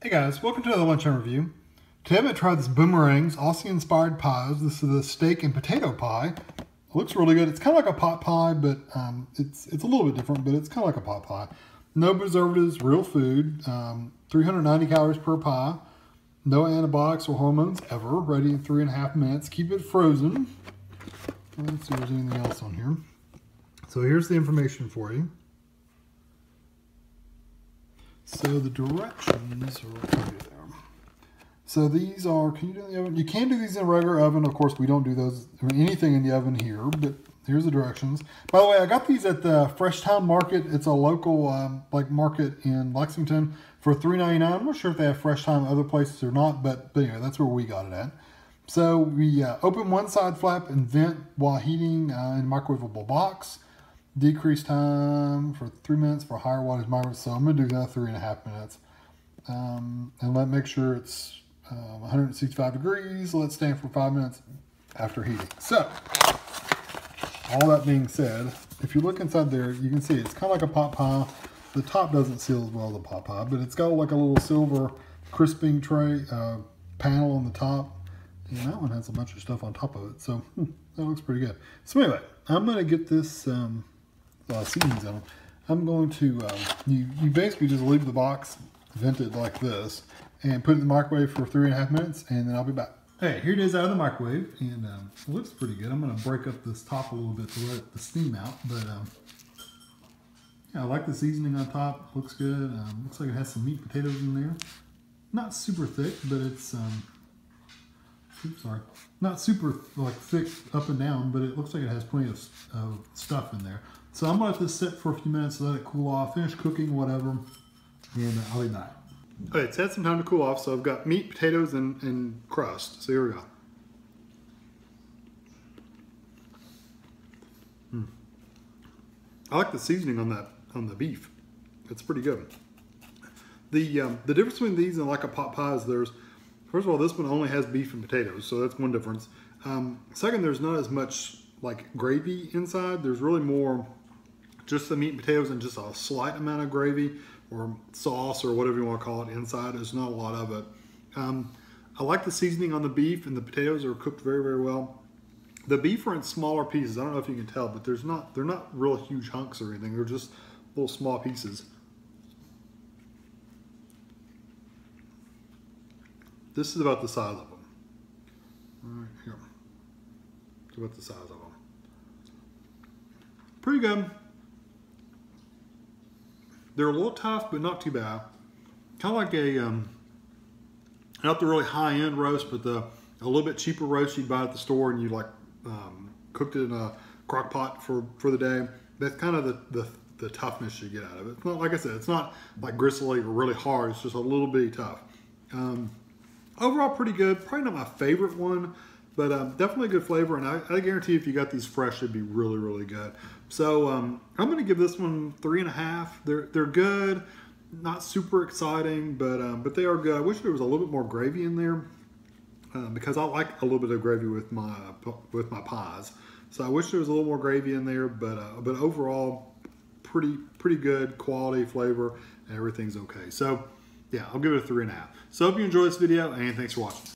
Hey guys, welcome to another lunchtime review. Today I'm going to try this Boomerang's Aussie-inspired pies. This is a steak and potato pie. It looks really good. It's kind of like a pot pie, but it's a little bit different, but it's kind of like a pot pie. No preservatives, real food, 390 calories per pie, no antibiotics or hormones ever, ready in 3.5 minutes. Keep it frozen. Let's see if there's anything else on here. So here's the information for you. So the directions are right there. So these are, can you do in the oven? You can do these in a regular oven. Of course, we don't do those, anything in the oven here, but here's the directions. By the way, I got these at the Fresh Thyme Market. It's a local market in Lexington for $3.99. I'm not sure if they have Fresh Thyme other places or not, but anyway, that's where we got it at. So we open one side flap and vent while heating in a microwavable box. Decrease time for 3 minutes for higher wattage microwave. So I'm going to do that 3.5 minutes. And make sure it's 165 degrees. Let it stand for 5 minutes after heating. So, all that being said, if you look inside there, you can see it's kind of like a pot pie. The top doesn't seal as well as a pot pie, but it's got like a little silver crisping tray panel on the top. And that one has a bunch of stuff on top of it. So, that looks pretty good. So anyway, I'm going to get this... seasonings on them. I'm going to, you basically just leave the box vented like this and put it in the microwave for 3.5 minutes, and then I'll be back. Hey, here it is out of the microwave, and it looks pretty good. I'm going to break up this top a little bit to let the steam out, but yeah, I like the seasoning on top. Looks good. Looks like it has some meat potatoes in there. Not super thick, but it's, oops, sorry. Not super like thick up and down, but it looks like it has plenty of stuff in there. So I'm going to let this sit for a few minutes, let it cool off, finish cooking, whatever, and I'll eat that. Okay, it's had some time to cool off, so I've got meat, potatoes, and crust. So here we go. I like the seasoning on that, on the beef. It's pretty good. The difference between these and like a pot pie is there's, first of all, this one only has beef and potatoes, so that's one difference. Second, there's not as much like gravy inside. There's really more just the meat and potatoes and just a slight amount of gravy or sauce or whatever you want to call it inside. There's not a lot of it. I like the seasoning on the beef, and the potatoes are cooked very, very well. The beef are in smaller pieces. I don't know if you can tell, but they're not real huge hunks or anything. They're just little small pieces. This is about the size of them. Right here. It's about the size of them. Pretty good. They're a little tough, but not too bad. Kind of like a, not the really high-end roast, but a little bit cheaper roast you'd buy at the store, and you like cooked it in a crock pot for the day. That's kind of the toughness you get out of it. It's not, like I said, it's not like gristly or really hard. It's just a little bitty tough. Overall, pretty good. Probably not my favorite one, but definitely good flavor. And I guarantee if you got these fresh, it'd be really, really good. So I'm going to give this one 3.5. They're good, not super exciting, but they are good. I wish there was a little bit more gravy in there because I like a little bit of gravy with my pies. So I wish there was a little more gravy in there, but overall, pretty good quality flavor, and everything's okay. So. Yeah, I'll give it a 3.5. So I hope you enjoyed this video, and thanks for watching.